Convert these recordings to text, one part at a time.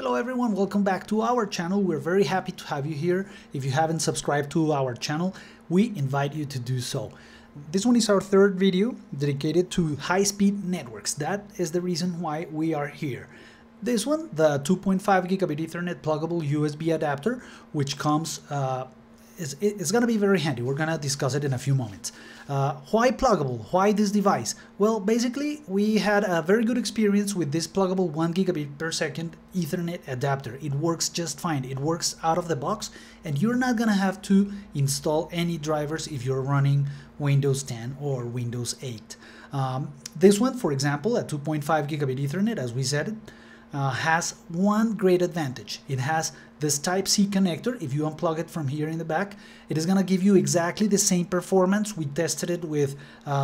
Hello everyone, welcome back to our channel. We're very happy to have you here. If you haven't subscribed to our channel, we invite you to do so. This one is our third video dedicated to high-speed networks. That is the reason why we are here. This one, the 2.5 gigabit Ethernet pluggable USB adapter, which comes it's going to be very handy. We're going to discuss it in a few moments. Why pluggable? Why this device? Well, basically, we had a very good experience with this pluggable 1 gigabit per second Ethernet adapter. It works just fine. It works out of the box, and you're not going to have to install any drivers if you're running Windows 10 or Windows 8. This one, for example, at 2.5 gigabit Ethernet, as we said, has one great advantage. It has this Type-C connector. If you unplug it from here in the back, it is going to give you exactly the same performance. We tested it with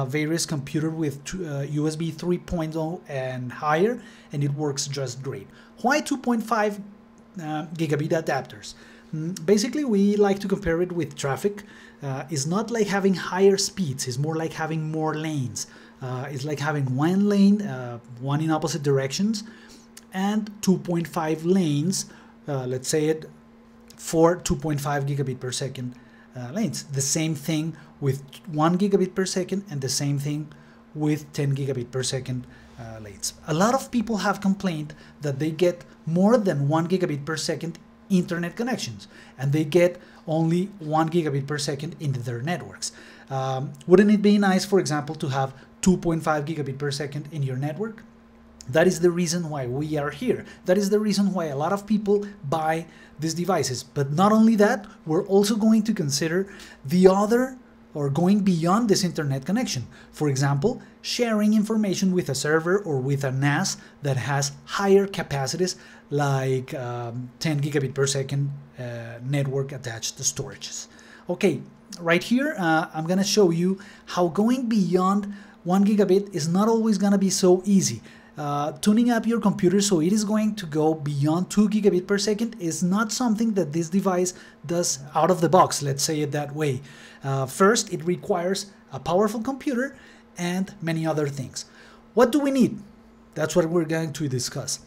various computers with USB 3.0 and higher, and it works just great. Why 2.5 gigabit adapters? Basically, we like to compare it with traffic. It's not like having higher speeds. It's more like having more lanes. It's like having one lane, one in opposite directions, and 2.5 lanes, let's say it for 2.5 gigabit per second lanes. The same thing with 1 gigabit per second and the same thing with 10 gigabit per second lanes. A lot of people have complained that they get more than 1 gigabit per second internet connections and they get only 1 gigabit per second into their networks. Wouldn't it be nice, for example, to have 2.5 gigabit per second in your network? That is the reason why we are here. That is the reason why a lot of people buy these devices. But not only that, we're also going to consider the other or going beyond this internet connection. For example, sharing information with a server or with a NAS that has higher capacities like 10 gigabit per second network attached storages. Okay, right here, I'm going to show you how going beyond 1 gigabit is not always going to be so easy. Tuning up your computer so it is going to go beyond 2 gigabit per second is not something that this device does out of the box, let's say it that way. First, it requires a powerful computer and many other things. What do we need? That's what we're going to discuss.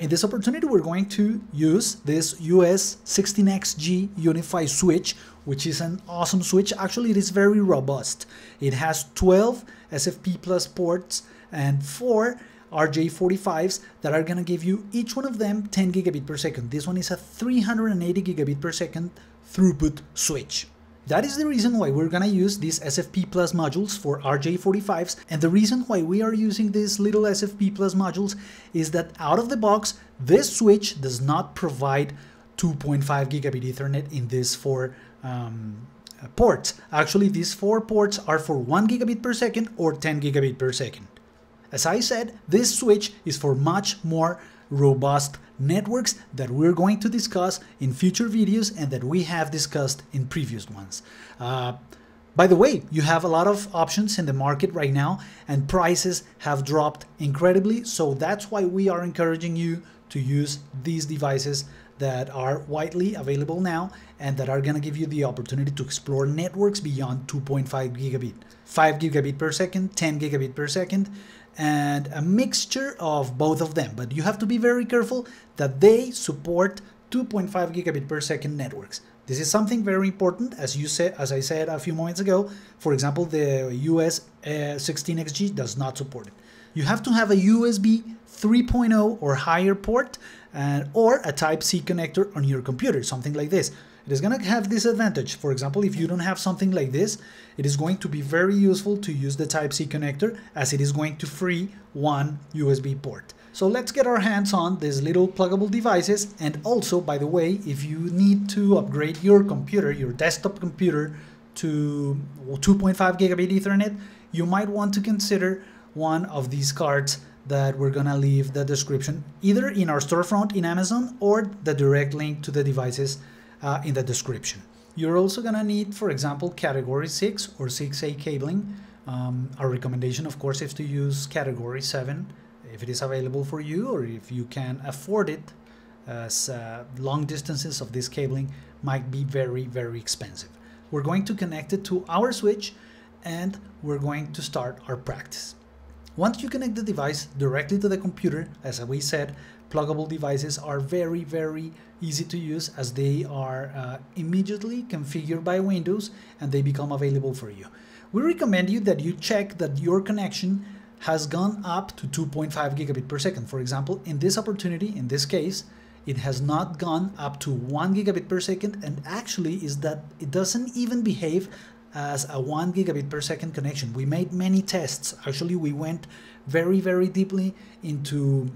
In this opportunity, we're going to use this US 16XG Unify switch, which is an awesome switch. Actually, it is very robust. It has 12 SFP+ ports and 4 RJ45s that are going to give you each one of them 10 gigabit per second. This one is a 380 gigabit per second throughput switch. That is the reason why we're going to use these SFP+ modules for RJ45s, and the reason why we are using these little SFP+ modules is that out of the box, this switch does not provide 2.5 gigabit Ethernet in these 4 ports. Actually, these 4 ports are for 1 gigabit per second or 10 gigabit per second. As I said, this switch is for much more robust networks that we're going to discuss in future videos and that we have discussed in previous ones. By the way, you have a lot of options in the market right now and prices have dropped incredibly, so that's why we are encouraging you to use these devices that are widely available now and that are going to give you the opportunity to explore networks beyond 2.5 gigabit, 5 gigabit per second, 10 gigabit per second, and a mixture of both of them. But you have to be very careful that they support 2.5 gigabit per second networks. This is something very important, as I said a few moments ago. For example, the US 16XG does not support it. You have to have a USB 3.0 or higher port or a Type-C connector on your computer, something like this. It is going to have this advantage. For example, if you don't have something like this, it is going to be very useful to use the Type-C connector as it is going to free one USB port. So let's get our hands on these little pluggable devices. And also, by the way, if you need to upgrade your computer, your desktop computer, to 2.5 gigabit Ethernet, you might want to consider one of these cards that we're gonna leave the description, either in our storefront in Amazon or the direct link to the devices in the description. You're also gonna need, for example, category 6 or 6A cabling. Our recommendation, of course, is to use category 7 if it is available for you or if you can afford it, as long distances of this cabling might be very, very expensive. We're going to connect it to our switch and we're going to start our practice. Once you connect the device directly to the computer, as we said, pluggable devices are very easy to use, as they are immediately configured by Windows and they become available for you. We recommend you that you check that your connection has gone up to 2.5 gigabit per second. For example, in this opportunity, in this case, it has not gone up to 1 gigabit per second, and actually is that it doesn't even behave as a 1 gigabit per second connection. We made many tests. Actually, we went very deeply into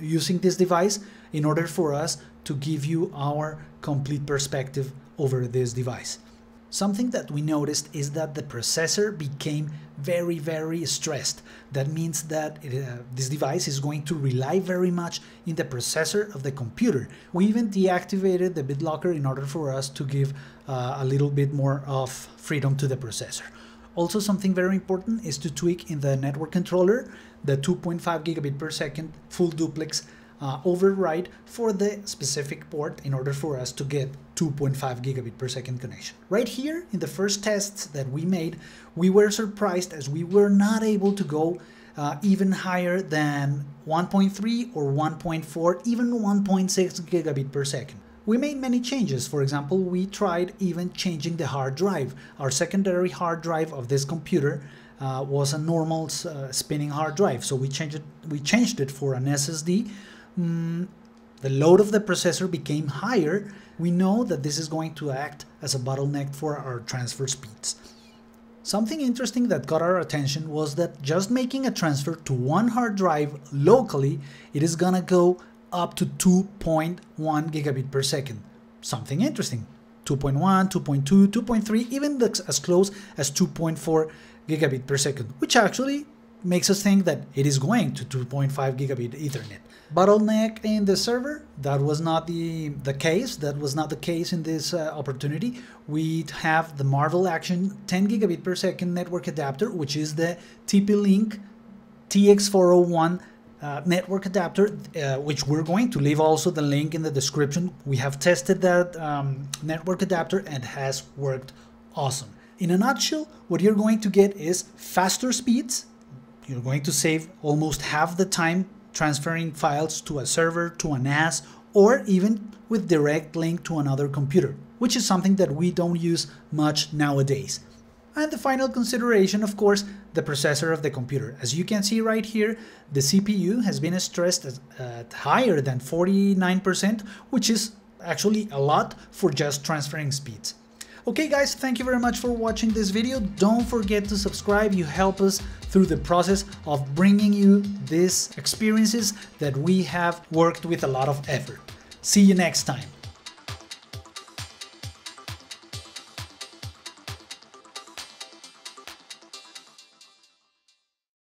using this device in order for us to give you our complete perspective over this device. Something that we noticed is that the processor became very stressed. That means that this device is going to rely very much in the processor of the computer. We even deactivated the BitLocker in order for us to give a little bit more of freedom to the processor. Also, something very important is to tweak in the network controller the 2.5 gigabit per second full duplex override for the specific port in order for us to get 2.5 gigabit per second connection. Right here in the first tests that we made, we were surprised as we were not able to go even higher than 1.3 or 1.4, even 1.6 gigabit per second. We made many changes. For example, we tried even changing the hard drive. Our secondary hard drive of this computer was a normal spinning hard drive, so we changed it for an SSD. The load of the processor became higher. We know that this is going to act as a bottleneck for our transfer speeds. Something interesting that caught our attention was that just making a transfer to one hard drive locally, it is gonna go up to 2.1 gigabit per second. Something interesting. 2.1, 2.2, 2.3, even as close as 2.4 gigabit per second, which actually makes us think that it is going to 2.5 gigabit Ethernet. Bottleneck in the server, that was not the case. That was not the case in this opportunity. We have the Marvel Action 10 gigabit per second network adapter, which is the TP-Link tx401 network adapter, which we're going to leave also the link in the description. We have tested that network adapter and has worked awesome. In a nutshell, what you're going to get is faster speeds. You're going to save almost half the time transferring files to a server, to a NAS, or even with direct link to another computer, which is something that we don't use much nowadays. And the final consideration, of course, the processor of the computer. As you can see right here, the CPU has been stressed at higher than 49%, which is actually a lot for just transferring speeds. Okay guys, thank you very much for watching this video. Don't forget to subscribe. You help us through the process of bringing you these experiences that we have worked with a lot of effort. See you next time.